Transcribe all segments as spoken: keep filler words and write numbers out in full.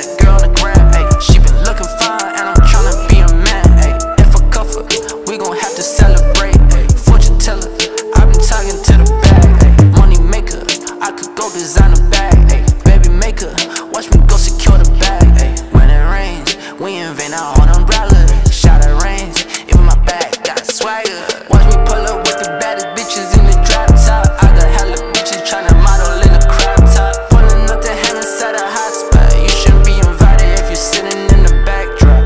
seen a girl on the ground, ayy. She been looking fine, and I'm tryna be a man, ayy. If I cuff her, we gon' have to celebrate, ayy. Fortune teller, I've been talking to the bag, ayy. Money maker, I could go design a bag, ayy. Baby maker, watch me go secure the bag, ayy. When it rains, we invent our own umbrella. Shout out RAINS, even my bag got swagger. Watch me pull up with the baddest bitches in the drop top. I got hella bitches tryna model in the crop top. Pulling up to hang inside a hot spot. You shouldn't be invited if you're sitting in the backdrop.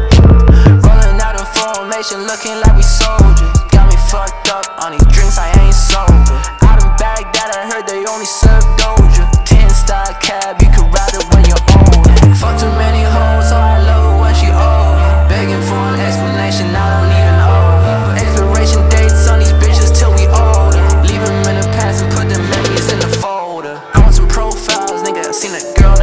Rolling out in formation, looking like we soldiers. Got me fucked up on these drinks, I ain't sober. Out in Baghdad, I heard they only serve Doja. Ten-star cab, you could ride it when you're old. Fuck too many hoes, so I love her when she old. Begging for an explanation, I don't even know. Expiration dates on these bitches till we older. Leave them in the past and put the memories in the folder. I want some profiles, nigga, I seen a girl